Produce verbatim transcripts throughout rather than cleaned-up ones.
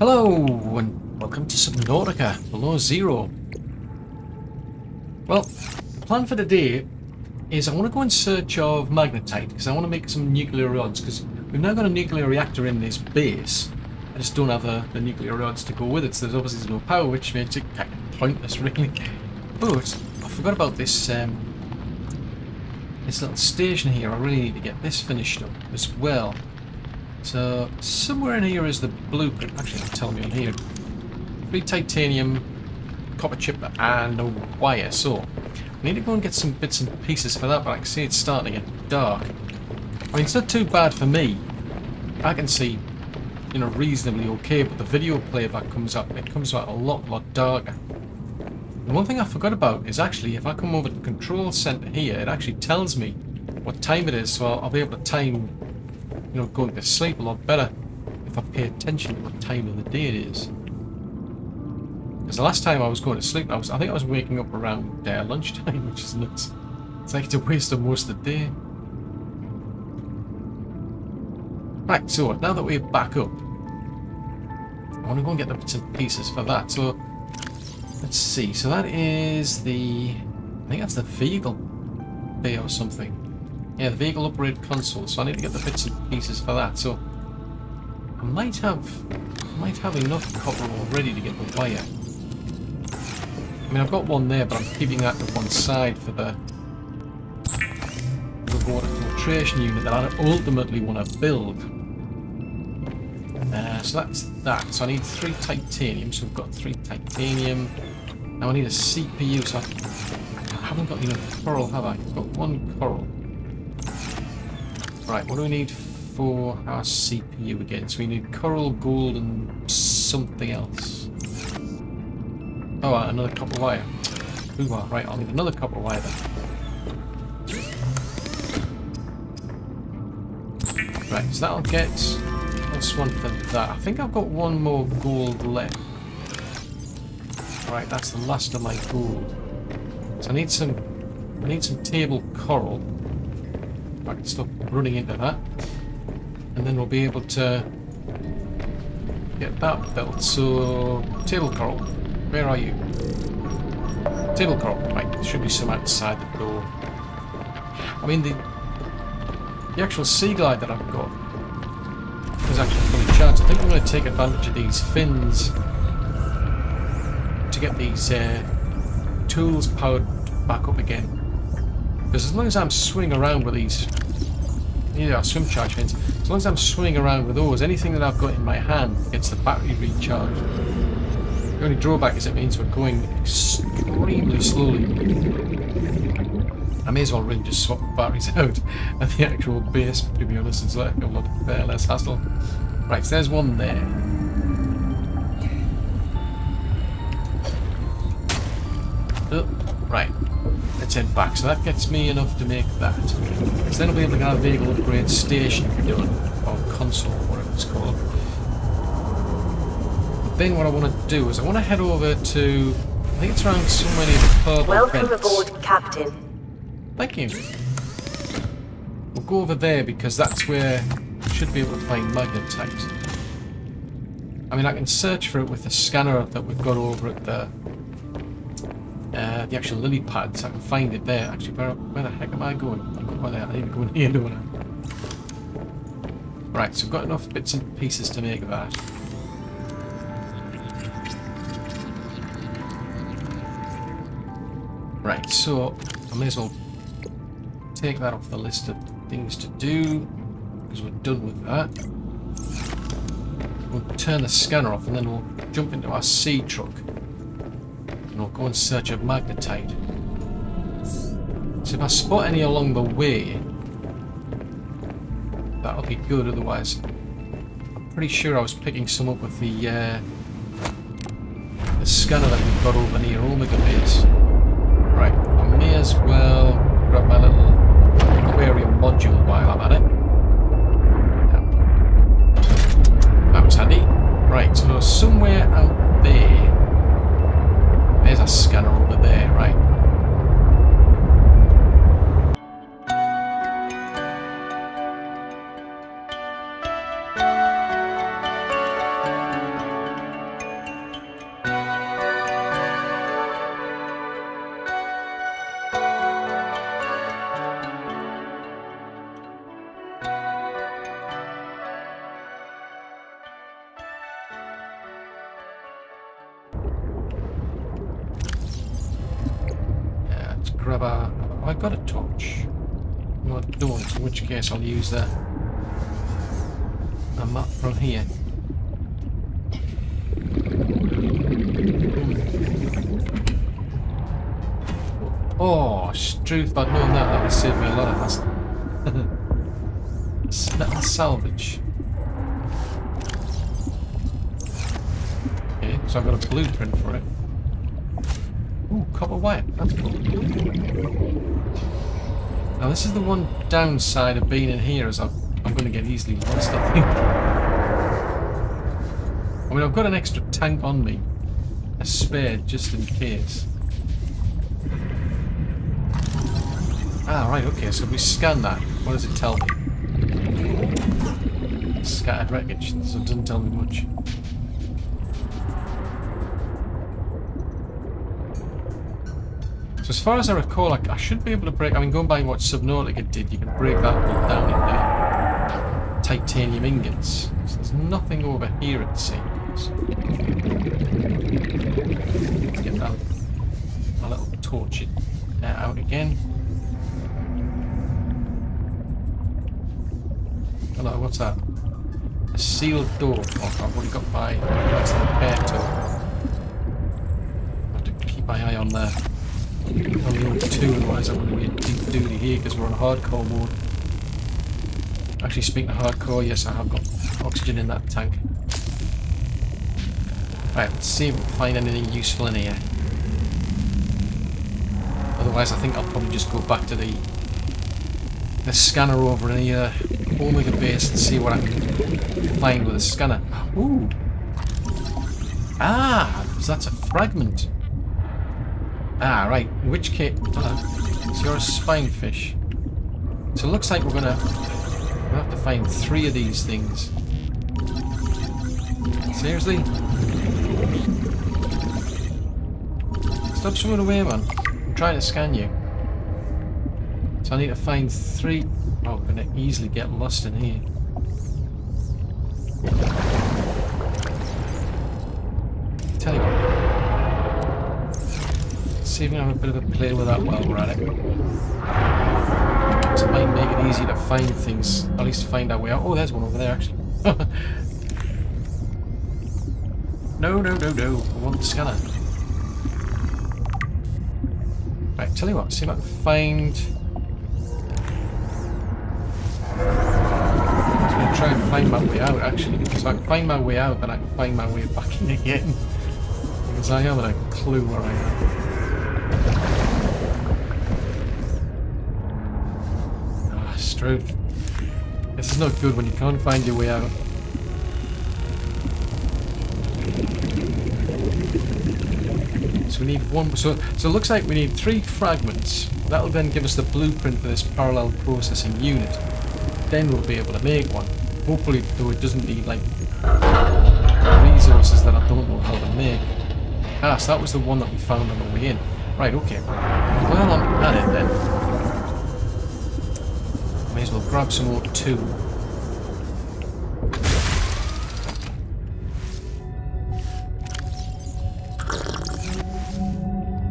Hello, and welcome to Subnautica Below Zero. Well, the plan for the day is I want to go in search of magnetite, because I want to make some nuclear rods, because we've now got a nuclear reactor in this base. I just don't have a, the nuclear rods to go with it, so there's obviously no power, which makes it kind of pointless, really. But I forgot about this, um, this little station here. I really need to get this finished up as well. So, somewhere in here is the blueprint. Actually, it'll tell me in here. Three titanium, copper chip, and a wire. So, I need to go and get some bits and pieces for that, but I can see it's starting to get dark. I mean, it's not too bad for me. I can see, you know, reasonably okay, but the video playback comes up, and it comes out a lot, lot darker. And one thing I forgot about is actually, if I come over to the control center here, it actually tells me what time it is, so I'll, I'll be able to time, you know, going to sleep a lot better if I pay attention to what time of the day it is. Because the last time I was going to sleep, I was I think I was waking up around uh, lunchtime, which is nuts. It's like it's a waste of most of the day. Right, so now that we're back up, I want to go and get the bits and pieces for that. So, let's see. So that is the... I think that's the vehicle bay or something. Yeah, the vehicle upgrade console, so I need to get the bits and pieces for that. So I might have I might have enough copper already to get the wire. I mean, I've got one there, but I'm keeping that to one side for the, the water filtration unit that I ultimately want to build. Uh, so that's that. So I need three titanium, so I've got three titanium. Now I need a C P U, so I haven't got enough coral, have I? I've got one coral. Right, what do we need for our C P U again? So we need coral, gold, and something else. Oh, uh, another copper wire. Ooh, uh, right, I'll need another copper wire then. Right, so that'll get this one for that. I think I've got one more gold left. Right, that's the last of my gold. So I need some, I need some table coral. I can stop running into that, and then we'll be able to get that built. So, table coral, where are you? Table coral, right, there should be some outside the door. I mean, the the actual sea glide that I've got is actually fully charged. I think I'm going to take advantage of these fins to get these uh, tools powered back up again. Because as long as I'm swinging around with these, yeah, swim charge fins, as long as I'm swinging around with those, anything that I've got in my hand gets the battery recharged. The only drawback is it means we're going extremely slowly. I may as well really just swap the batteries out at the actual base, to be honest. It's like a lot uh, less hassle. Right, so there's one there. Oh, right. Let's head back. So that gets me enough to make that. So then I'll be able to get a vehicle upgrade station done, or console, whatever it's called. But then what I want to do is I want to head over to, I think it's around somewhere near the purple Welcome fence. Aboard, Captain. Thank you. We'll go over there because that's where I should be able to find magnetite. I mean, I can search for it with the scanner that we've got over at the Uh, the actual lily pads. I can find it there. Actually, where, where the heck am I going? Where the heck I need to go in here, don't I? Right, so I've got enough bits and pieces to make that. Right, so I may as well take that off the list of things to do, because we're done with that. We'll turn the scanner off and then we'll jump into our sea truck. I'll go in search of magnetite. So if I spot any along the way, that'll be good. Otherwise, I'm pretty sure I was picking some up with the uh, the scanner that we've got over near Omega Base. Right, I may as well grab my little aquarium module while I'm at it. Yeah. That was handy. Right, so somewhere out there. There's a scanner over there, right? grab a... Have I got a torch? No, I don't, in which case I'll use a, a map from here. Oh, struth, if I'd known that, that would save me a lot of hassle. Metal salvage. Okay, so I've got a blueprint for it. Ooh, copper wire, that's cool. Now this is the one downside of being in here, is I've, I'm going to get easily lost, I think. I mean, I've got an extra tank on me, a spare just in case. Ah, right, okay, so we scan that. What does it tell me? Scattered wreckage, so it doesn't tell me much. So as far as I recall, I, I should be able to break... I mean, going by what Subnautica did, you can break that one down into titanium ingots. So there's nothing over here, it seems. Let's get that, that little torch uh, out again. Hello, what's that? A sealed door. Oh, I've already got my nice repair tool. I have to keep my eye on there. Only on two, otherwise I'm going to be in deep duty here because we're on hardcore mode. Actually, speaking of hardcore, yes, I have got oxygen in that tank. Right, let's see if we can find anything useful in here. Otherwise, I think I'll probably just go back to the the scanner over in here. Omega Base and see what I can find with a scanner. Ooh! Ah! So that's a fragment. Ah, right. In which case... So you're a spine fish. So it looks like we're gonna... We'll have to find three of these things. Seriously? Stop swimming away, man. I'm trying to scan you. So I need to find three... Oh, I'm going to easily get lost in here. Tell you what. Let's see if we can have a bit of a play with that while we're at it. So it might make it easier to find things, at least find our way out. Oh, there's one over there, actually. No, no, no, no. I want the scanner. Right, tell you what. See if I can find... Try and find my way out, actually, because I can find my way out, then I can find my way back in again. Because I haven't a clue where I am. Ah, oh, Struth. This is not good when you can't find your way out. So we need one. So so it looks like we need three fragments. That'll then give us the blueprint for this parallel processing unit. Then we'll be able to make one. Hopefully, though, it doesn't need, like, resources that I don't know how to make. Ah, so that was the one that we found on the way in. Right, okay. Well, I'm at it, then. May as well grab some more too.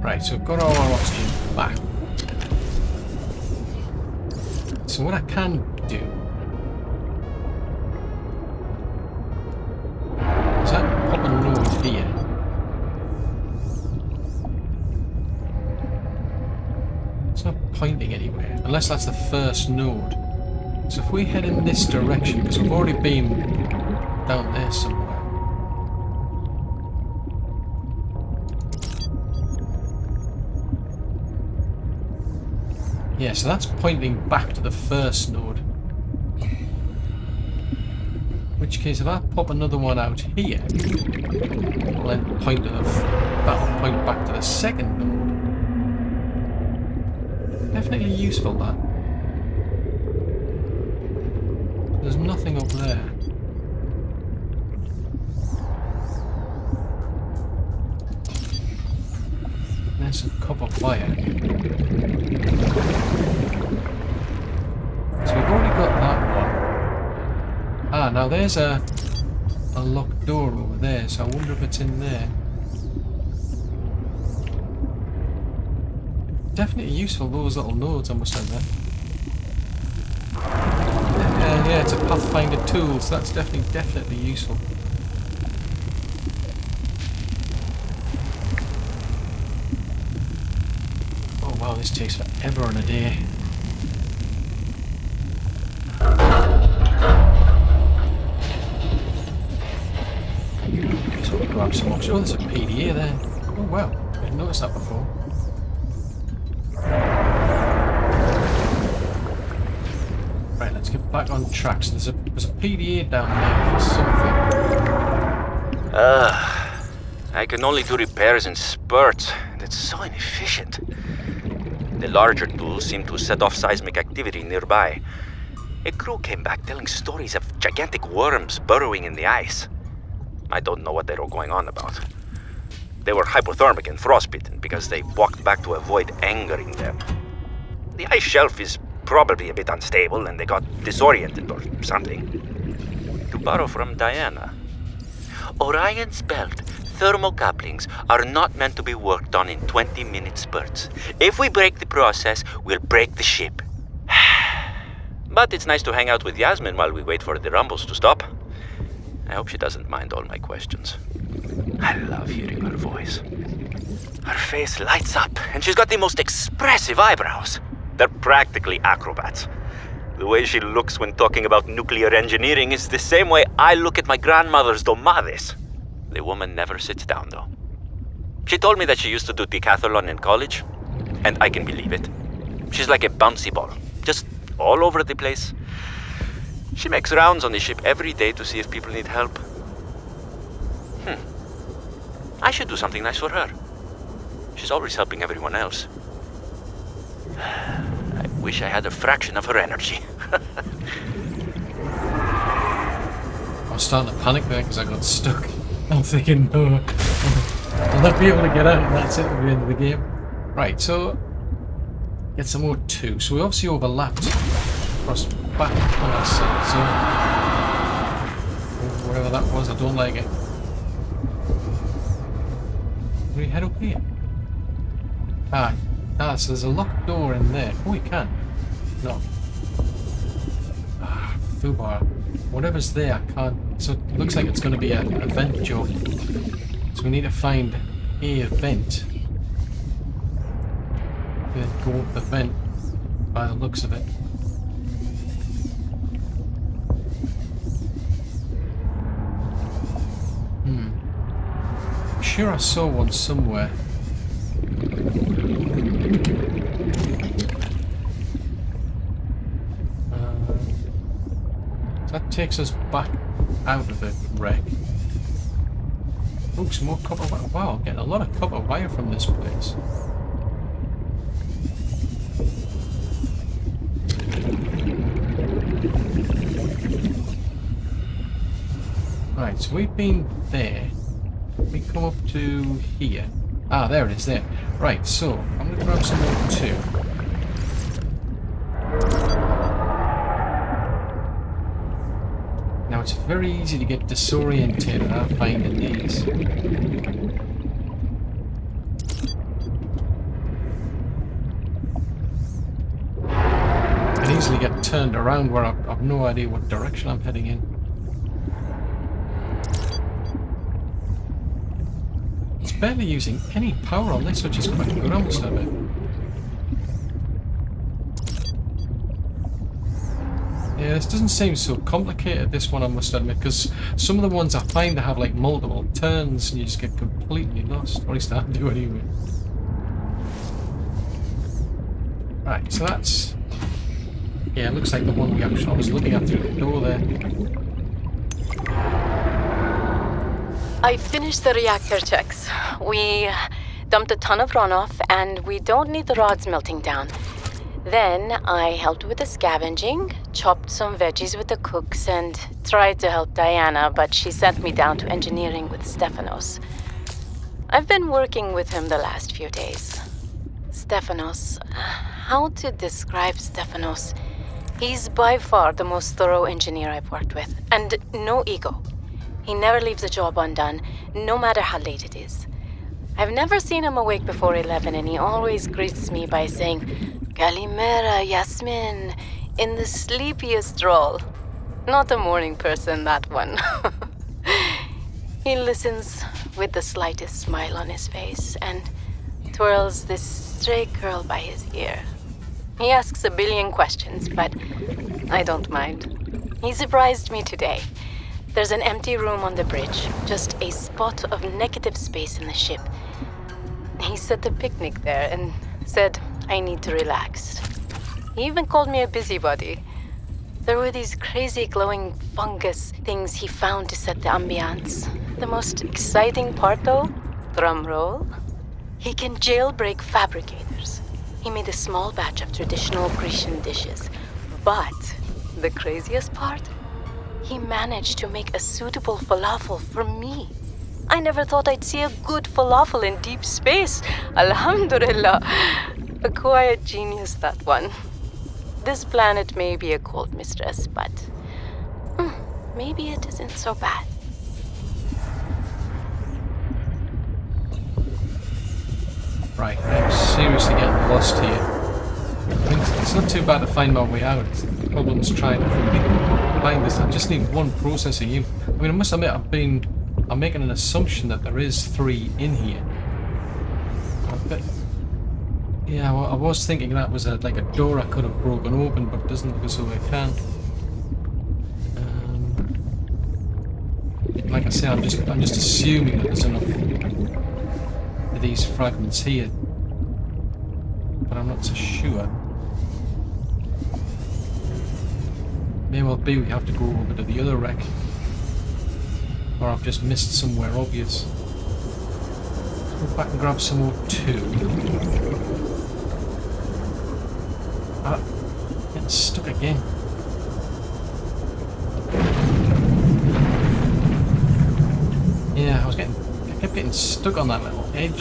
Right, so we've got all our oxygen back. So what I can do... pointing anywhere, unless that's the first node. So if we head in this direction, because we've already been down there somewhere. Yeah, so that's pointing back to the first node. In which case, if I pop another one out here, it'll then point to the that'll point back to the second node. Definitely useful, that. There's nothing up there. There's some copper wire. So we've already got that one. Ah, now there's a, a locked door over there, so I wonder if it's in there. definitely useful, those little nodes I must admit. Yeah, yeah, it's a Pathfinder tool, so that's definitely, definitely useful. Oh wow, this takes forever on a day. So we grab some options. Oh, there's a P D A there. Oh wow, I didn't notice that before. Right, let's get back on track. So there's a there's a P D A down there for something. Ah, uh, I can only do repairs in spurts. That's so inefficient. The larger tools seem to set off seismic activity nearby. A crew came back telling stories of gigantic worms burrowing in the ice. I don't know what they were going on about. They were hypothermic and frostbitten because they walked back to avoid angering them. The ice shelf is probably a bit unstable and they got disoriented or something. To borrow from Diana, Orion's belt thermocouplings are not meant to be worked on in twenty minute spurts. If we break the process, we'll break the ship. But it's nice to hang out with Yasmin while we wait for the rumbles to stop. I hope she doesn't mind all my questions. I love hearing her voice. Her face lights up, and she's got the most expressive eyebrows. They're practically acrobats. The way she looks when talking about nuclear engineering is the same way I look at my grandmother's domades. The woman never sits down, though. She told me that she used to do decathlon in college, and I can believe it. She's like a bouncy ball, just all over the place. She makes rounds on the ship every day to see if people need help. Hmm. I should do something nice for her. She's always helping everyone else. I wish I had a fraction of her energy. I was starting to panic there because I got stuck. I'm thinking, no, I'll not be able to get out, and that's it, we're at the end of the game. Right, so get some more two. So we obviously overlapped across back on ourselves, so wherever that was, I don't like it. We head up here. Ah, ah, so there's a locked door in there. Oh, we can. No. Ah, foobar. Whatever's there, I can't. So it looks like it's going to be a, a vent job. So we need to find a vent. Then go up the vent by the looks of it. I'm sure I saw one somewhere. Uh, that takes us back out of the wreck. Oh, some more copper wire. Wow, I'm getting a lot of copper wire from this place. Right, so we've been there. We come up to here. Ah, there it is, there. Right, so I'm going to grab some more too. Now, it's very easy to get disoriented without finding these. I can easily get turned around where I've, I've no idea what direction I'm heading in. Barely using any power on this, which is quite good, almost a bit. Yeah, this doesn't seem so complicated, this one, I must admit, because some of the ones I find that have like multiple turns and you just get completely lost, or at least I do anyway. Right, so that's... yeah, it looks like the one we actually I was looking at through the door there. I finished the reactor checks. We dumped a ton of runoff, and we don't need the rods melting down. Then I helped with the scavenging, chopped some veggies with the cooks, and tried to help Diana, but she sent me down to engineering with Stefanos. I've been working with him the last few days. Stefanos, how to describe Stefanos? He's by far the most thorough engineer I've worked with, and no ego. He never leaves a job undone, no matter how late it is. I've never seen him awake before eleven, and he always greets me by saying, Kalimera, Yasmin, in the sleepiest role. Not a morning person, that one. He listens with the slightest smile on his face and twirls this stray curl by his ear. He asks a billion questions, but I don't mind. He surprised me today. There's an empty room on the bridge, just a spot of negative space in the ship. He set a picnic there and said I need to relax. He even called me a busybody. There were these crazy glowing fungus things he found to set the ambiance. The most exciting part though, drum roll, he can jailbreak fabricators. He made a small batch of traditional Grecian dishes. But the craziest part? He managed to make a suitable falafel for me. I never thought I'd see a good falafel in deep space. Alhamdulillah. A quiet genius, that one. This planet may be a cold mistress, but mm, maybe it isn't so bad. Right, I'm seriously getting lost here. It's, it's not too bad to find my way out. The problem's trying to find this. I just need one processing unit. I mean, I must admit, I've been. I'm making an assumption that there is three in here. I bet, yeah, well, I was thinking that was a, like a door I could have broken open, but it doesn't look as though I can. Um, like I say, I'm just. I'm just assuming that there's enough. These fragments here, but I'm not so sure. May well be we have to go over to the other wreck, or I've just missed somewhere obvious. Let's go back and grab some more too. Ah, getting stuck again. Yeah, I was getting. I kept getting stuck on that little edge.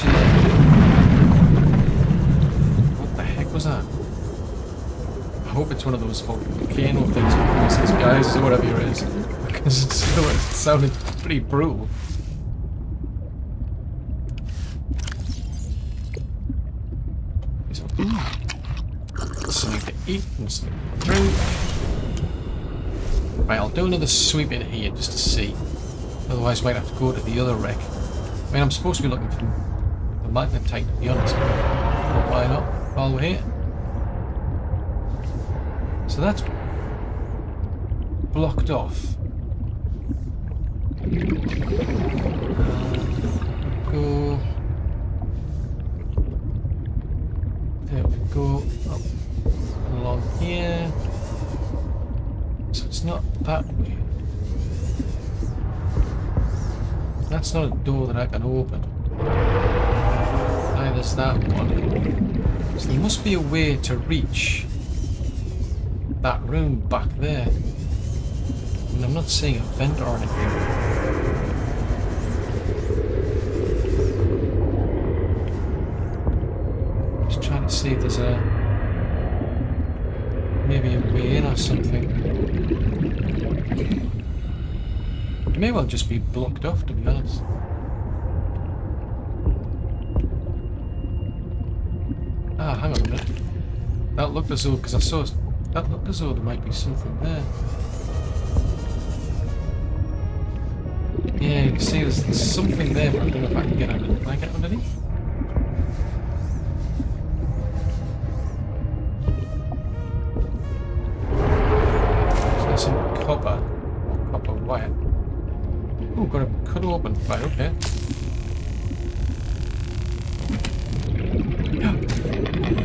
What the heck was that? I hope it's one of those volcano things, guys, or whatever it is, because it sounded pretty brutal. Something to eat and something to drink. Right, I'll do another sweep in here just to see. Otherwise, I might have to go to the other wreck. I mean, I'm supposed to be looking for the magnetite, to be honest, but why not? While we're here. So that's blocked off. Uh, go. There we go. Up and along here. So it's not that way. That's not a door that I can open. Neither's that one. So there must be a way to reach that room back there. And I'm not seeing a vent or anything. Just trying to see if there's a maybe a way in or something. It may well just be blocked off, to be honest. Ah, hang on a minute. That looked as though, because I saw, that looked as though there might be something there. Yeah, you can see there's, there's something there, but I don't know if I can get under it. Can I get underneath? There's some copper, copper wire. Oh, got a cuddle open. Right, okay.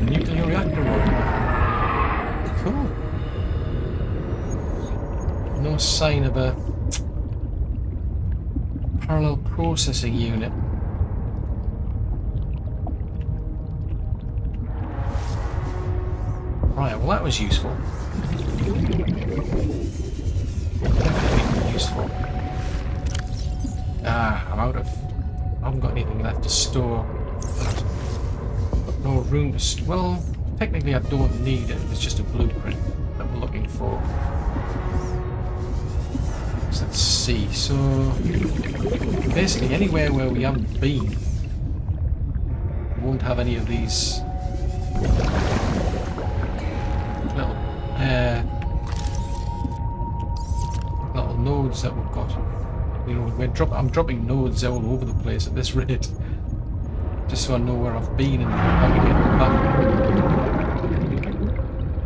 Nuclear reactor room. Cool. No sign of a parallel processing unit. Right, well that was useful. Definitely useful. Ah, I'm out of... I haven't got anything left to store. No room to store. Well, technically I don't need it. It's just a blueprint that we're looking for. So let's see. So, basically anywhere where we haven't been, won't have any of these little, uh, little nodes that we've got. You know, we're drop I'm dropping nodes all over the place at this rate, just so I know where I've been and how to get back.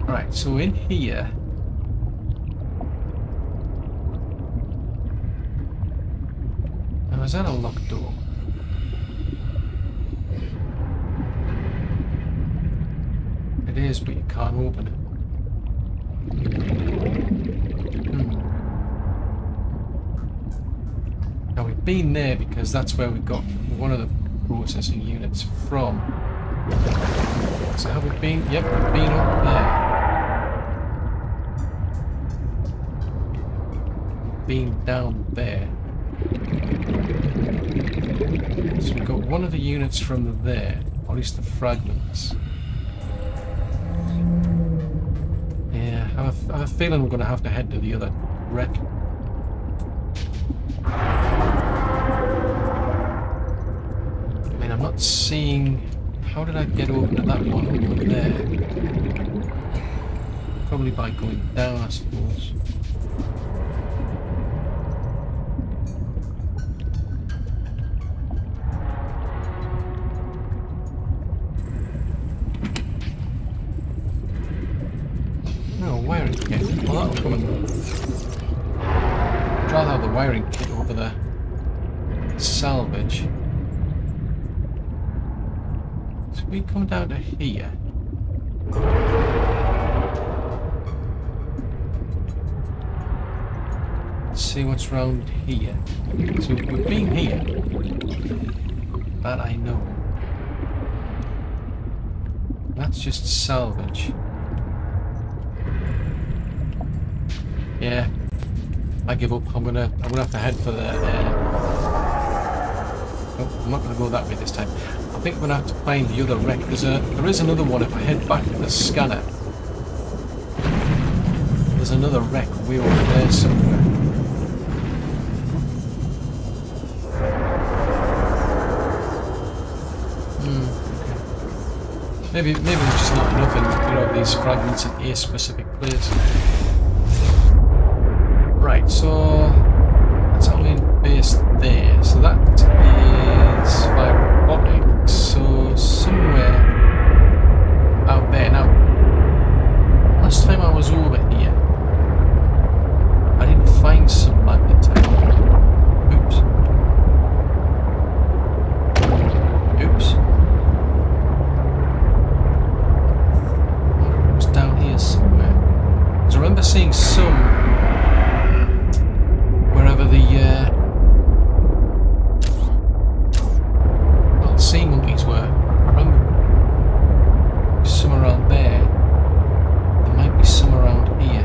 Right, so in here. Now, is that a locked door? It is, but you can't open it. Hmm. Now, we've been there because that's where we got one of the processing units from. So have we been? Yep, we've been up there. We've been down there. So we've got one of the units from there, or at least the fragments. Yeah, I have a, I have a feeling we're going to have to head to the other wreck. I'm not seeing... How did I get over to that one over there? Probably by going down, I suppose. No, wiring kit. Well, that'll come in. I'd rather have the wiring kit over there. Salvage. We come down to here. Let's see what's round here. So we've been here. That I know. That's just salvage. Yeah. I give up. I'm gonna. I'm gonna have to head for the. Uh... Oh, I'm not gonna go that way this time. I think we're going to have to find the other wreck. There's a, there is another one if I head back to the scanner. There's another wreck way over there somewhere. Hmm, okay. Maybe, maybe there's just not enough in, you know, these fragments in a specific place. Right, so that's our main base there. So that is fiber. So, somewhere out there. Now, last time I was over here, I didn't find some magnetite. Oops. Oops. I wonder if it was down here somewhere. Because I remember seeing some wherever the... Uh, sea monkeys were. I remember somewhere around there. There might be some around here.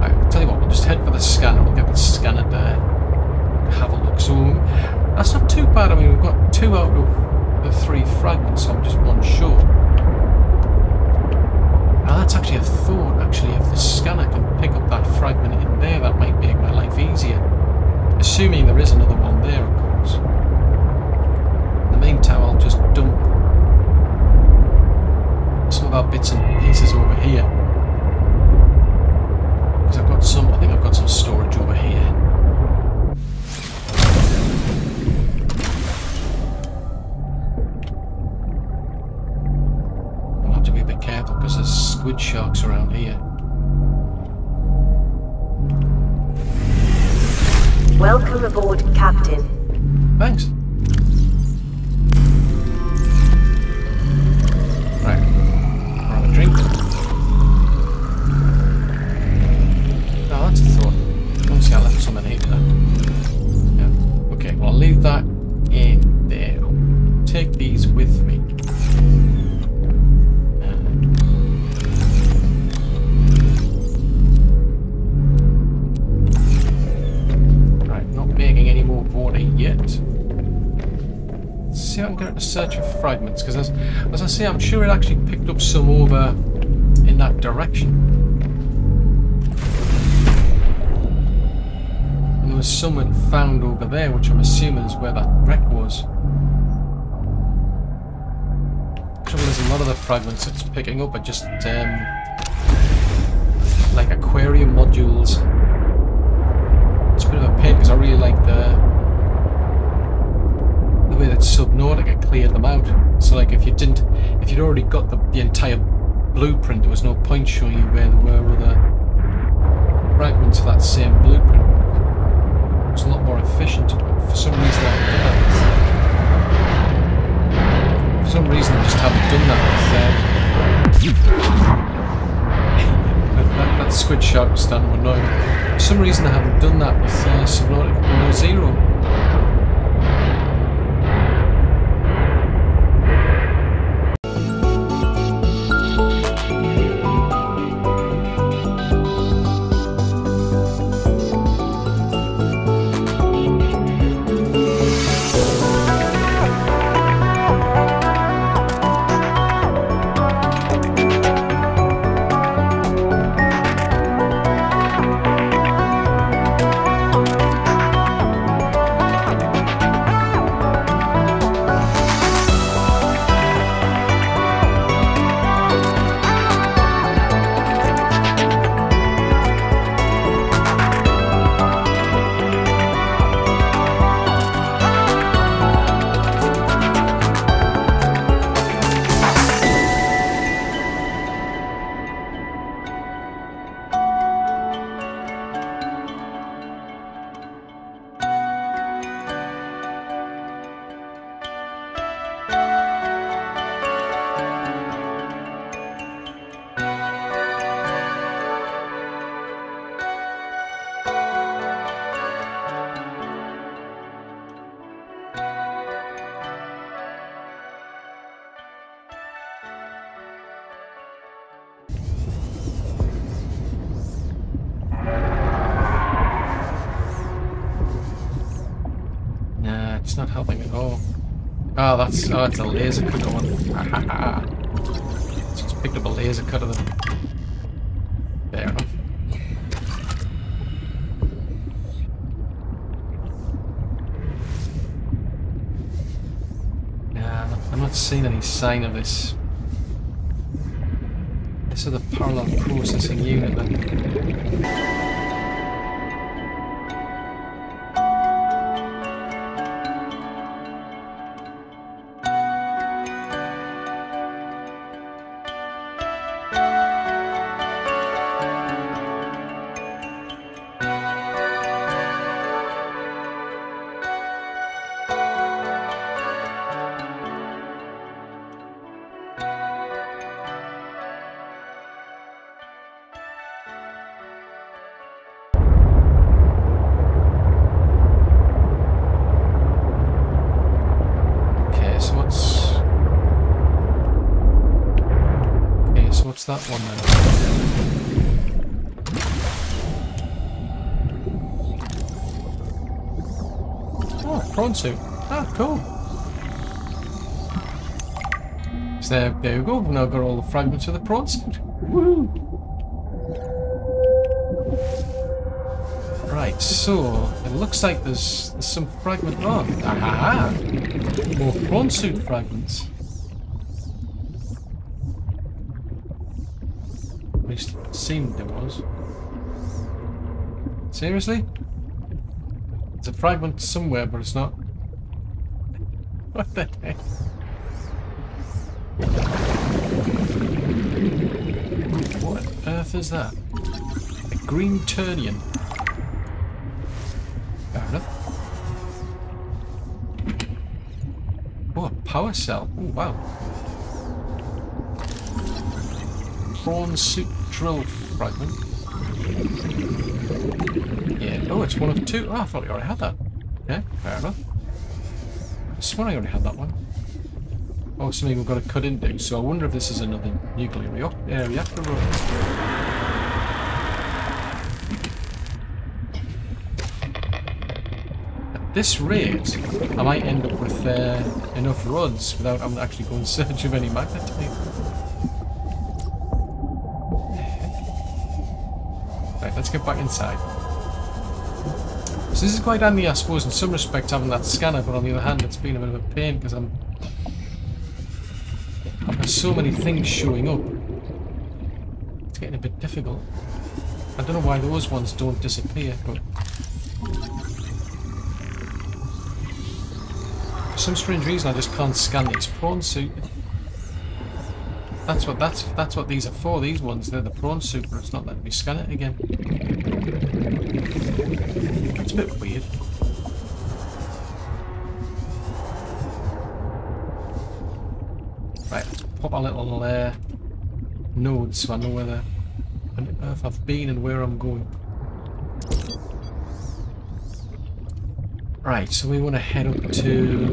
Right, I'll tell you what, we'll just head for the scanner. We'll get the scanner there. Have a look. So that's not too bad. I mean, we've got two out of the three fragments, so I'm just one short. Now that's actually a thought, actually. If the scanner can pick up that fragment in there, that might make my life easier. Assuming there is another one there, of course. In the meantime, I'll just dump some of our bits and pieces over here. Because I've got some, I think I've got some storage over here. I'll have to be a bit careful because there's squid sharks around here. Welcome aboard, Captain. Thanks. Right. Have a drink. Oh, that's a thought. Obviously, I left some in here. Yeah. Okay, well, I'll leave that in there. Take these with me. See, I can go to search for fragments because, as, as I say, I'm sure it actually picked up some over in that direction. And there was was something found over there, which I'm assuming is where that wreck was. Trouble is, a lot of the fragments it's picking up are just um, like aquarium modules. It's a bit of a pain because I really like the the way that Subnautica cleared them out. So, like, if you didn't, if you'd already got the the entire blueprint, there was no point showing you where there were other fragments of that same blueprint. It's a lot more efficient, but for some reason I haven't done that. For some reason I just haven't done that with uh, that, that, that squid shark was starting to annoy me. For some reason I haven't done that with uh, Subnautica Below Zero. Not helping at all. Oh, that's oh, it's a laser cutter one. So it's picked up a laser cutter then. Fair enough. Nah, I'm not seeing any sign of this. This is the parallel processing unit then. That one then. Oh, prawn soup. Ah, cool. So there, there we go. We've now got all the fragments of the prawn suit. Woo! Right, so it looks like there's, there's some fragment. Oh, aha! More prawn suit fragments. Seemed there was. Seriously? It's a fragment somewhere, but it's not. What the heck? What on earth is that? A green turnian. Fair enough. Oh, a power cell. Oh, wow. Prawn soup. Drill fragment. Yeah. Oh, it's one of two. Oh, I thought we already had that. Yeah, fair enough. I swear I already had that one. Oh, something we've got to cut into. So I wonder if this is another nuclear reactor. At this rate, I might end up with uh, enough rods without having to actually go in search of any magnet tape. Let's get back inside. So this is quite handy, I suppose, in some respects, having that scanner, but on the other hand, it's been a bit of a pain because I'm... I've got so many things showing up. It's getting a bit difficult. I don't know why those ones don't disappear, but... For some strange reason, I just can't scan these prawn suit. That's what that's that's what these are for. These ones, they're the prawn suit, but it's not letting me scan it again. It's a bit weird. Right, let's pop our little uh, nodes so I know where the earth I've been and where I'm going. Right, so we want to head up to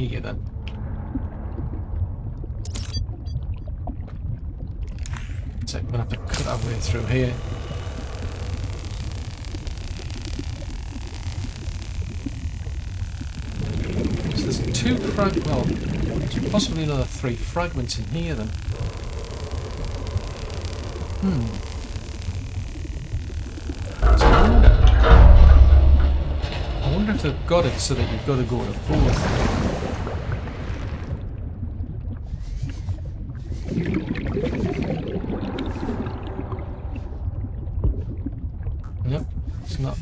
here then. So we're going to have to cut our way through here. So there's two frag... well, possibly another three fragments in here then. Hmm. They've got it so that you've got to go to both. Nope, it's not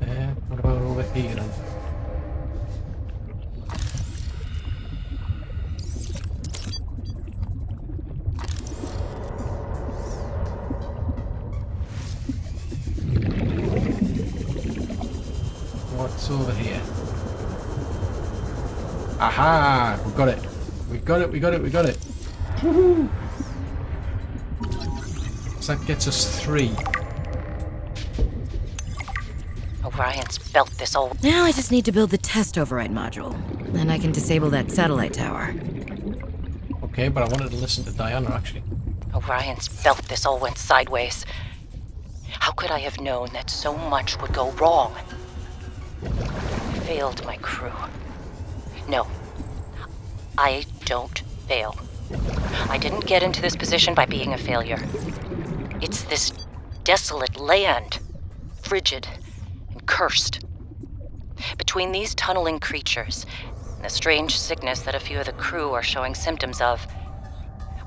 there. What about over here then? Over here. Aha! We got it. We got it. We got it. We got it. Woohoo! So that gets us three. Orion's built this old. Now I just need to build the test override module, then I can disable that satellite tower. Okay, but I wanted to listen to Diana actually. Orion's built this all went sideways. How could I have known that so much would go wrong? Failed my crew. No, I don't fail. I didn't get into this position by being a failure. It's this desolate land, frigid and cursed. Between these tunneling creatures and the strange sickness that a few of the crew are showing symptoms of,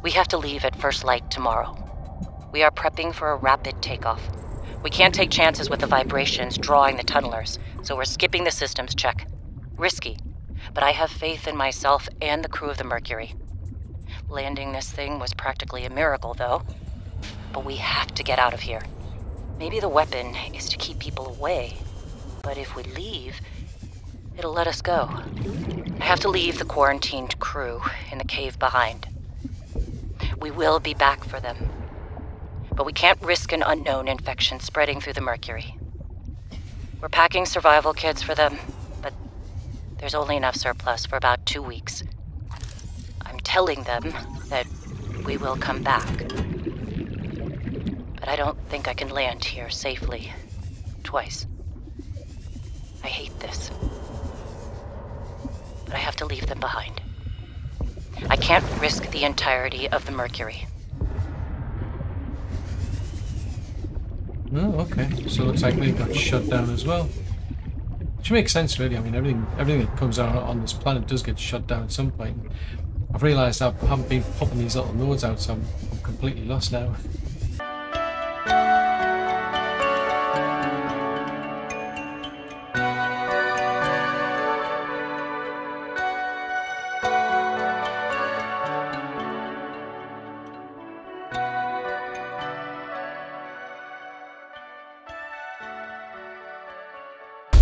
we have to leave at first light tomorrow. We are prepping for a rapid takeoff. We can't take chances with the vibrations drawing the tunnelers, so we're skipping the systems check. Risky, but I have faith in myself and the crew of the Mercury. Landing this thing was practically a miracle, though. But we have to get out of here. Maybe the weapon is to keep people away, but if we leave, it'll let us go. I have to leave the quarantined crew in the cave behind. We will be back for them. But we can't risk an unknown infection spreading through the Mercury. We're packing survival kits for them, but there's only enough surplus for about two weeks. I'm telling them that we will come back. But I don't think I can land here safely. Twice. I hate this. But I have to leave them behind. I can't risk the entirety of the Mercury. Oh, okay. So it looks like they got shut down as well. Which makes sense, really. I mean, everything everything that comes out on this planet does get shut down at some point. I've realised I haven't been popping these little nodes out, so I'm, I'm completely lost now.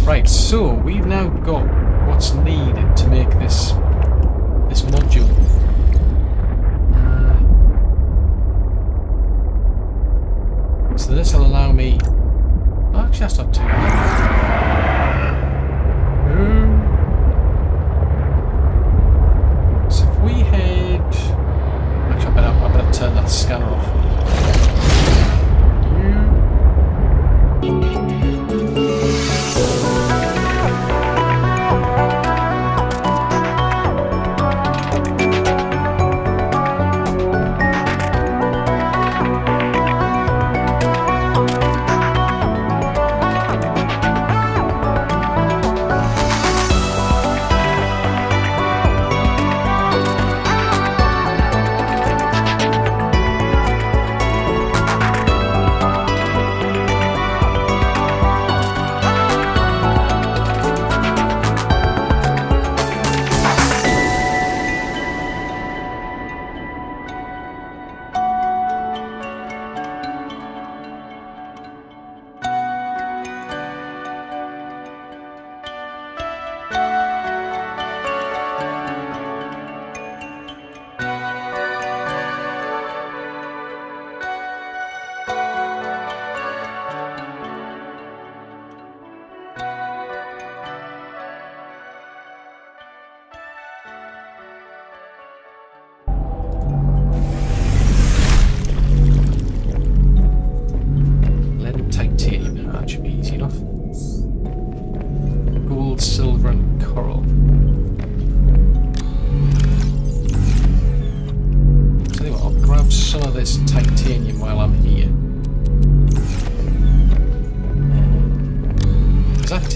Right, so we've now got what's needed to make this this module. Uh, so this will allow me. Oh, actually, that's not too bad. Um, so if we head, actually, I better I better turn that scanner off.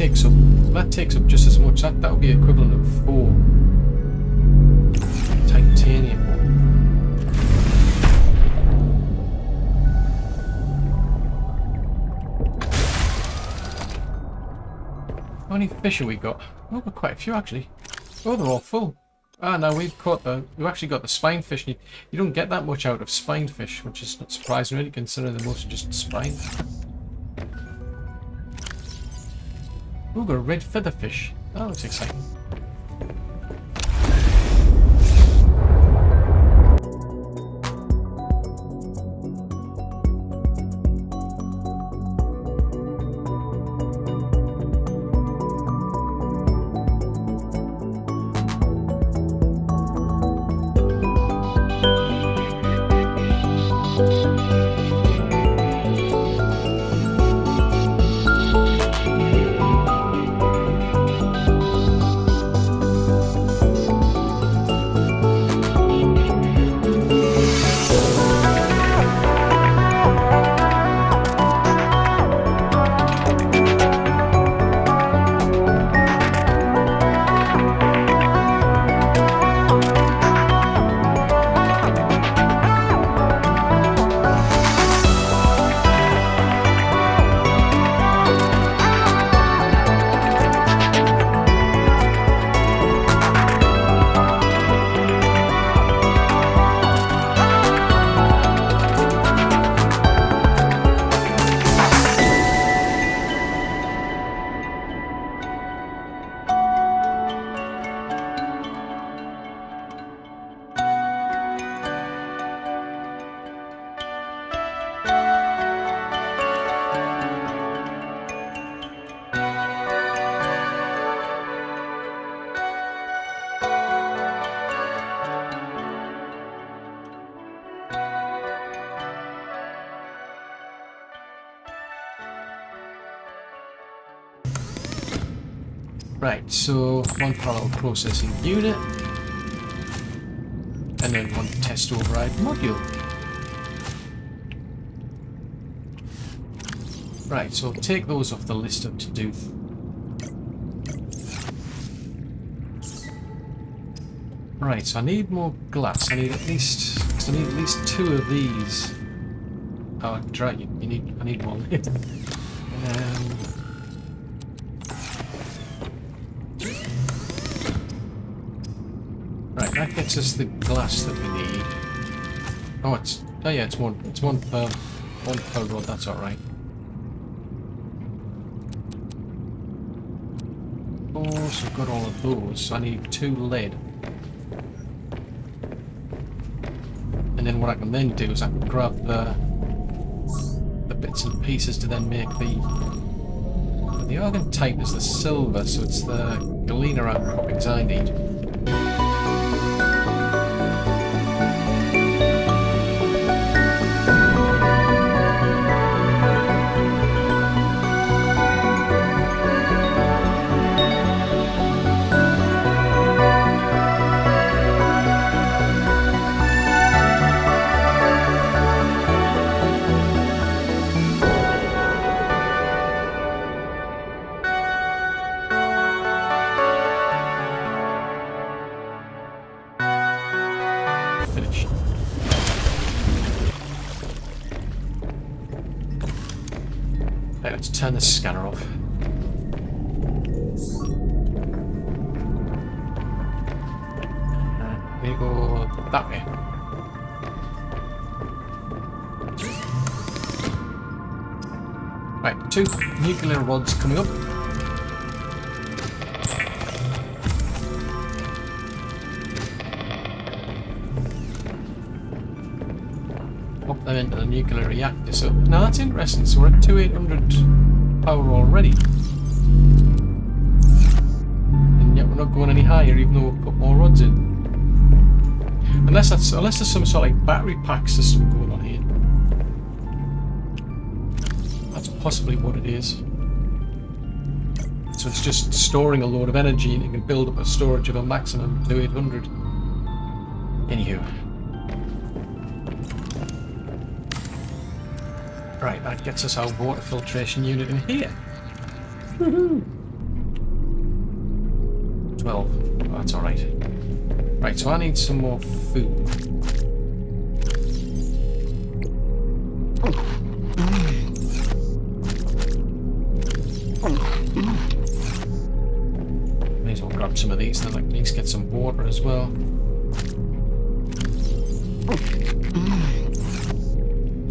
takes up, that takes up just as much. That that'll be equivalent of four titanium. How many fish have we got? Oh, we've quite a few actually. Oh, they're all full. Ah, now we've caught the. We've actually got the spine fish. You, you don't get that much out of spine fish, which is not surprising really, considering they're mostly just spine. Ooh, got a red feather fish. That looks exciting. Right, so one parallel processing unit, and then one test override module. Right, so I'll take those off the list of to-do. Right, so I need more glass. I need at least, cause I need at least two of these. Oh, dry. You, you need. I need one. um, That gets us the glass that we need. Oh, it's oh yeah, it's one, it's one per one per rod. That's all right. Oh, so I've got all of those. So I need two lead, and then what I can then do is I can grab the the bits and pieces to then make the the argentite is the silver, so it's the galena outcroppings I need. Let's turn the scanner off. And we go that way. Right, two nuclear rods coming up. Into the nuclear reactor. So now that's interesting. So we're at twenty-eight hundred power already, and yet we're not going any higher, even though we've put more rods in. Unless that's unless there's some sort of like battery pack system going on here. That's possibly what it is. So it's just storing a load of energy, and it can build up a storage of a maximum twenty-eight hundred. Anywho. Right, that gets us our water filtration unit in here. Woohoo! twelve. Oh, that's alright. Right, so I need some more food. May as well grab some of these, then I can at least get some water as well.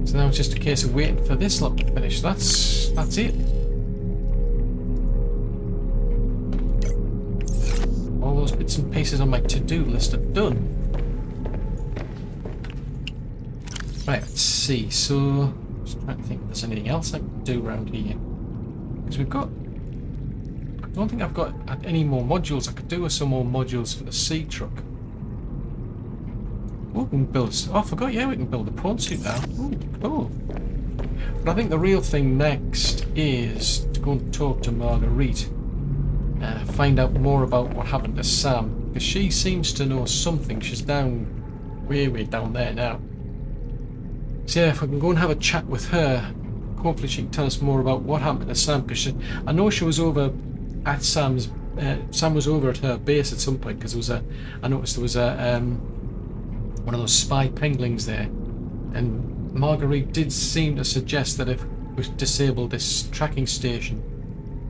So now it's just a case of waiting for this lot to finish. That's that's it. All those bits and pieces on my to-do list are done. Right, let's see. So, just trying to think if there's anything else I can do around here. Because we've got... I don't think I've got any more modules. I could do with some more modules for the sea truck. Oh, we can build... Oh, I forgot, yeah, we can build a prawn suit now. Ooh, cool. But I think the real thing next is to go and talk to Marguerite. Uh, find out more about what happened to Sam. Because she seems to know something. She's down... way, way down there now. So yeah, if I can go and have a chat with her, hopefully she can tell us more about what happened to Sam. Because I know she was over at Sam's... Uh, Sam was over at her base at some point. Because there was a... I noticed there was a... Um, one of those spy penguins there, and Marguerite did seem to suggest that if we disabled this tracking station,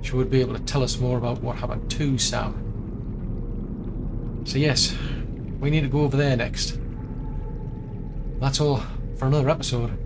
she would be able to tell us more about what happened to Sam. So yes, we need to go over there next. That's all for another episode.